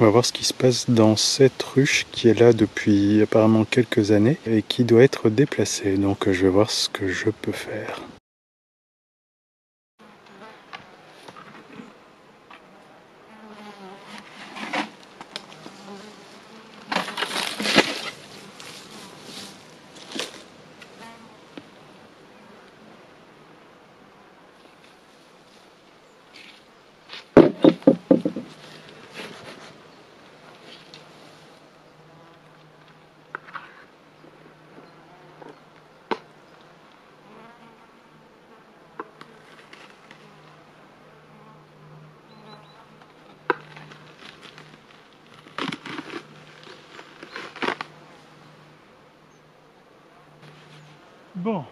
On va voir ce qui se passe dans cette ruche qui est là depuis apparemment quelques années et qui doit être déplacée. Donc je vais voir ce que je peux faire. Bon.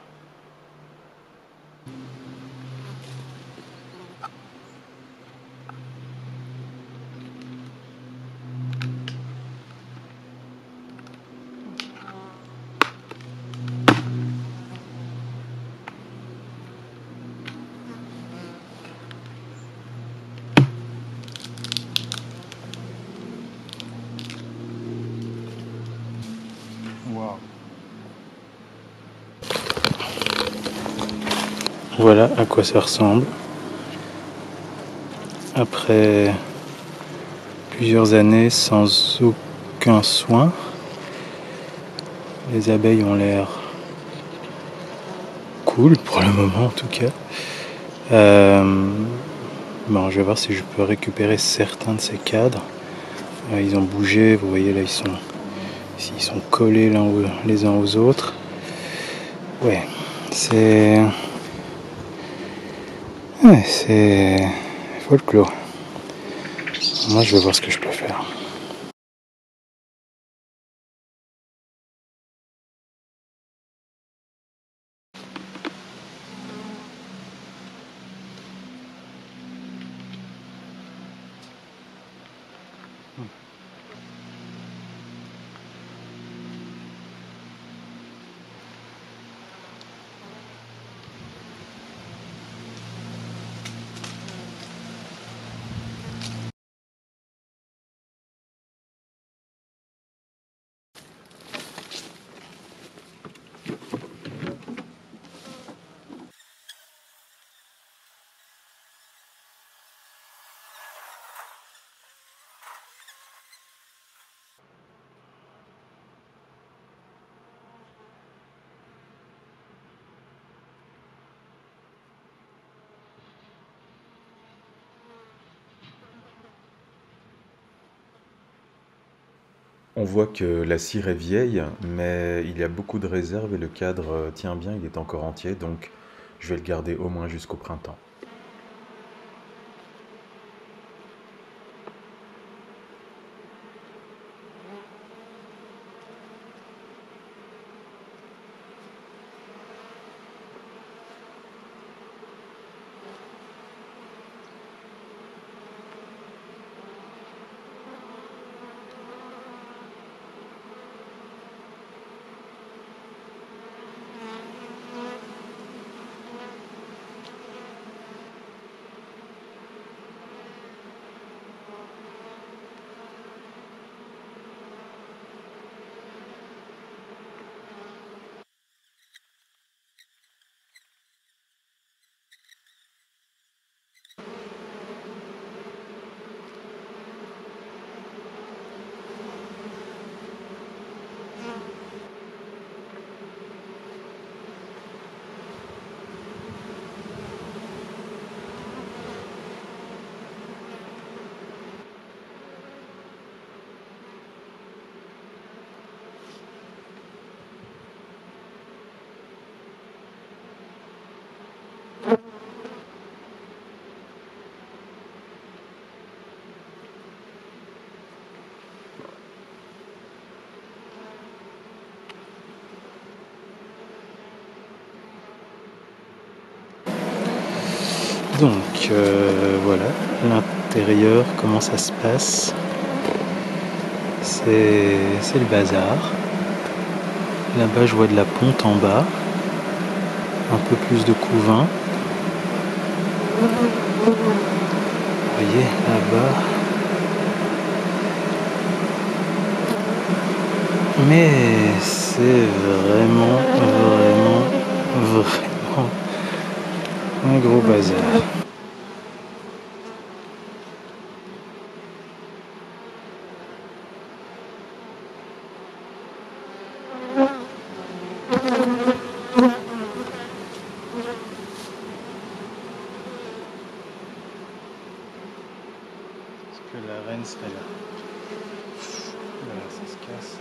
Wow. Voilà à quoi ça ressemble après plusieurs années sans aucun soin. Les abeilles ont l'air cool pour le moment en tout cas. Bon, je vais voir si je peux récupérer certains de ces cadres. Ils ont bougé, vous voyez là ils sont collés les uns aux autres. Ouais, c'est... Ouais, c'est folklore. Moi, je vais voir ce que je peux faire. On voit que la cire est vieille, mais il y a beaucoup de réserves et le cadre tient bien, il est encore entier, donc je vais le garder au moins jusqu'au printemps. Donc voilà, l'intérieur, comment ça se passe, c'est le bazar. Là-bas je vois de la ponte en bas, un peu plus de couvain. Vous voyez là-bas, Mais c'est vraiment un gros bazar. Est-ce que la reine serait là? Voilà, ça se casse.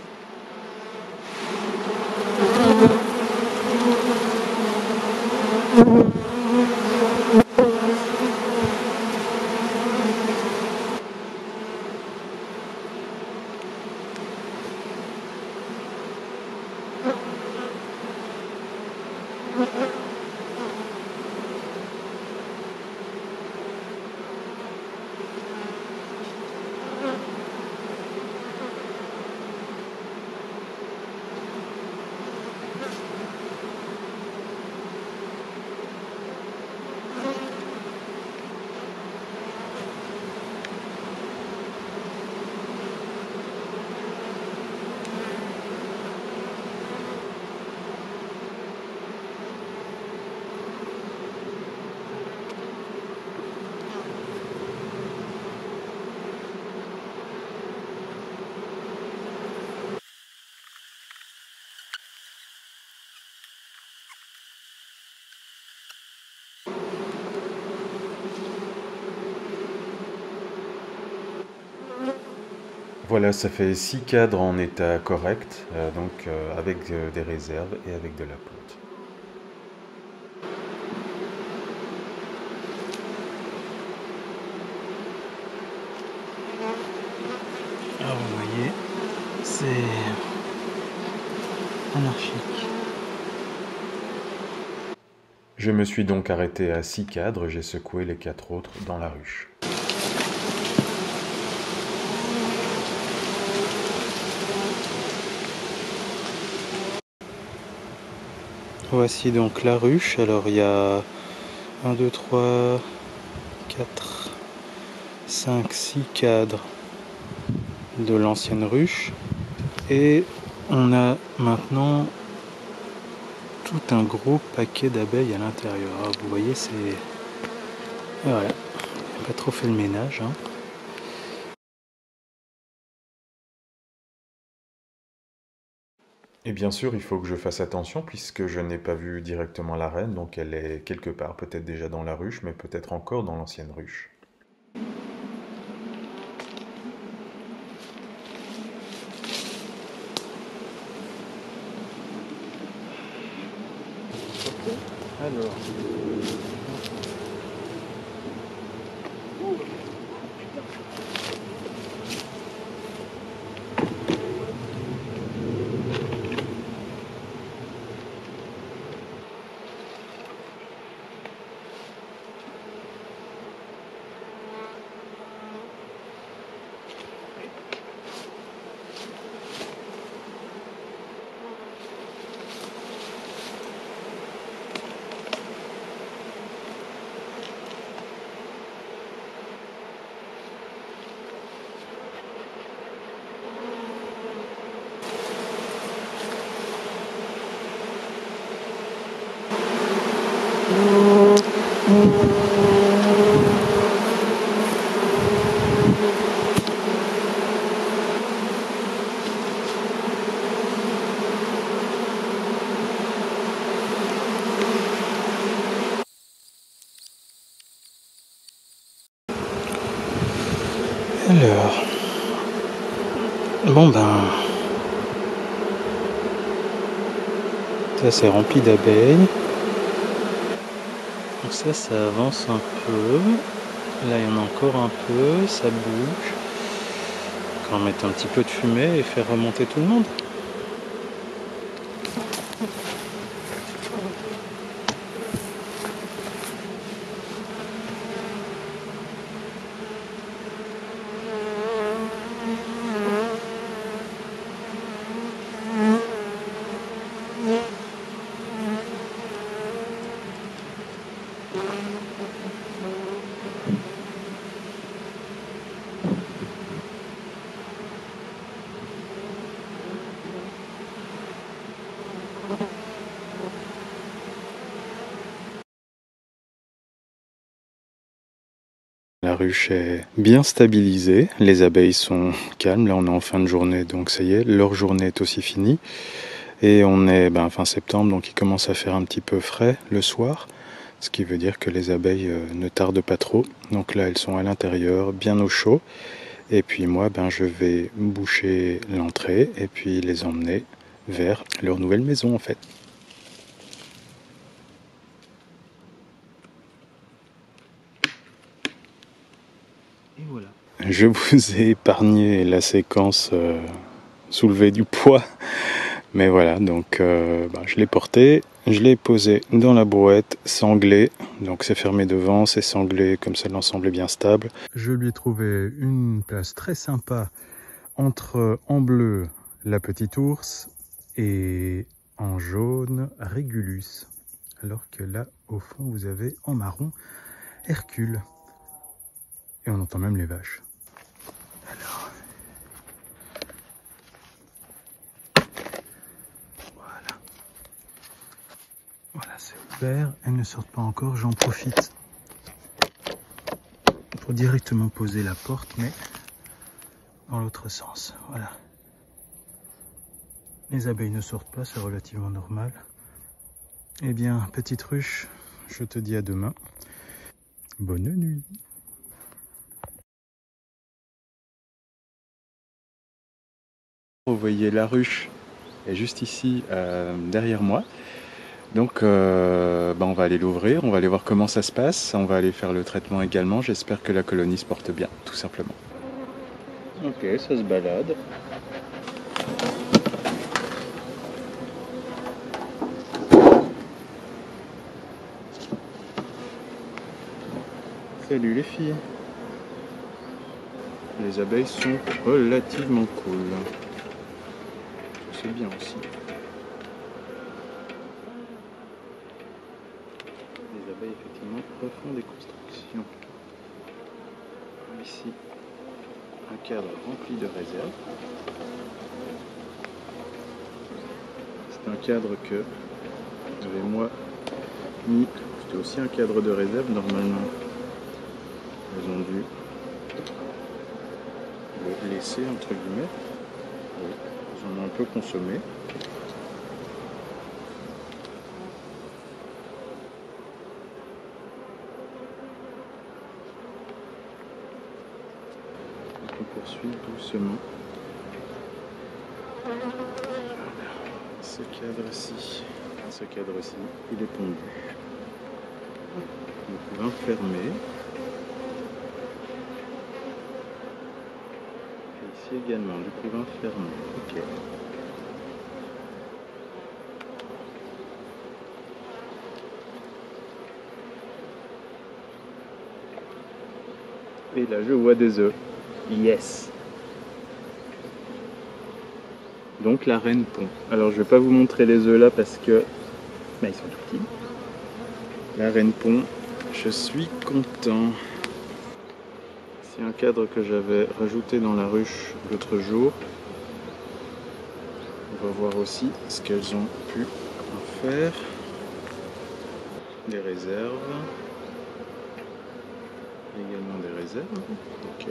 Voilà, ça fait 6 cadres en état correct, donc avec des réserves et avec de la ponte. Alors vous voyez, c'est anarchique. Je me suis donc arrêté à 6 cadres, j'ai secoué les 4 autres dans la ruche. Voici donc la ruche. Alors il y a 1, 2, 3, 4, 5, 6 cadres de l'ancienne ruche. Et on a maintenant tout un gros paquet d'abeilles à l'intérieur. Vous voyez, c'est... Voilà, j'ai pas trop fait le ménage, hein. Et bien sûr, il faut que je fasse attention puisque je n'ai pas vu directement la reine, donc elle est quelque part, peut-être déjà dans la ruche, mais peut-être encore dans l'ancienne ruche. Alors... Alors, bon ben, ça c'est rempli d'abeilles. Donc ça avance un peu. Là il y en a encore un peu, ça bouge. On va mettre un petit peu de fumée et faire remonter tout le monde. La ruche est bien stabilisée, les abeilles sont calmes, là on est en fin de journée, donc ça y est, leur journée est aussi finie. Et on est fin septembre, donc il commence à faire un petit peu frais le soir, ce qui veut dire que les abeilles ne tardent pas trop. Donc là elles sont à l'intérieur, bien au chaud, et puis moi je vais boucher l'entrée et puis les emmener vers leur nouvelle maison en fait. Voilà. Je vous ai épargné la séquence soulever du poids, mais voilà, donc je l'ai porté, je l'ai posé dans la brouette, sanglé, donc c'est fermé devant, c'est sanglé, comme ça l'ensemble est bien stable. Je lui ai trouvé une place très sympa entre en bleu la petite ours et en jaune Régulus, alors que là au fond vous avez en marron Hercule. Et on entend même les vaches. Alors. Voilà. Voilà, c'est ouvert. Elles ne sortent pas encore. J'en profite pour directement poser la porte, mais dans l'autre sens. Voilà. Les abeilles ne sortent pas, c'est relativement normal. Eh bien, petite ruche, je te dis à demain. Bonne nuit. Vous voyez la ruche est juste ici derrière moi, donc on va aller l'ouvrir, on va aller voir comment ça se passe, on va aller faire le traitement également, j'espère que la colonie se porte bien, tout simplement. Ok, ça se balade. Salut les filles. Les abeilles sont relativement cool. C'est bien aussi. Les abeilles effectivement refont des constructions. Ici, un cadre rempli de réserves. C'est un cadre que j'avais moi mis. C'était aussi un cadre de réserve. Normalement, elles ont dû le laisser entre guillemets. Oui. On a un peu consommé. On poursuit doucement. Voilà. Ce cadre-ci, il est pondu. Donc on va enfermer. Également, du coup, fermé. Ok. Et là, je vois des œufs. Yes. Donc la reine pond. Alors, je vais pas vous montrer les œufs là parce que ils sont tout petits. La reine pond. Je suis content. C'est un cadre que j'avais rajouté dans la ruche l'autre jour. On va voir aussi ce qu'elles ont pu en faire. Des réserves. Également des réserves. Ok.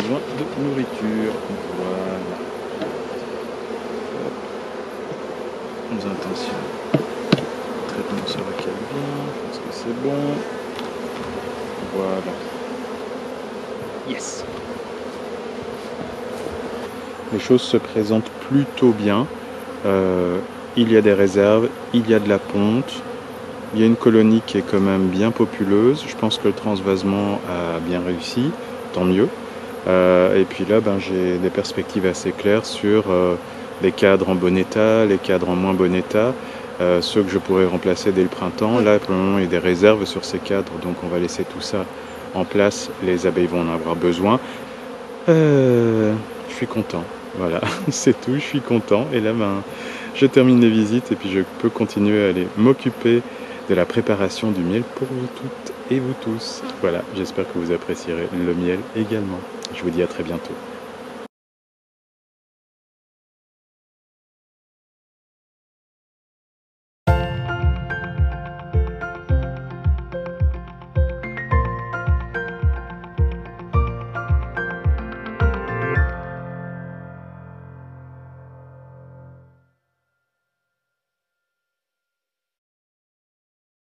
Besoin de nourriture, voilà. Nos intentions, le traitement sera calme, je pense que c'est bon, voilà, yes. Les choses se présentent plutôt bien, il y a des réserves, il y a de la ponte, il y a une colonie qui est quand même bien populeuse, je pense que le transvasement a bien réussi, tant mieux. Et puis là, j'ai des perspectives assez claires sur les cadres en bon état, les cadres en moins bon état, ceux que je pourrais remplacer dès le printemps. Là, pour le moment, il y a des réserves sur ces cadres, donc on va laisser tout ça en place. Les abeilles vont en avoir besoin. Je suis content. Voilà, c'est tout, je suis content. Et là, ben, je termine les visites et puis je peux continuer à aller m'occuper de la préparation du miel pour vous toutes et vous tous. Voilà, j'espère que vous apprécierez le miel également. Je vous dis à très bientôt.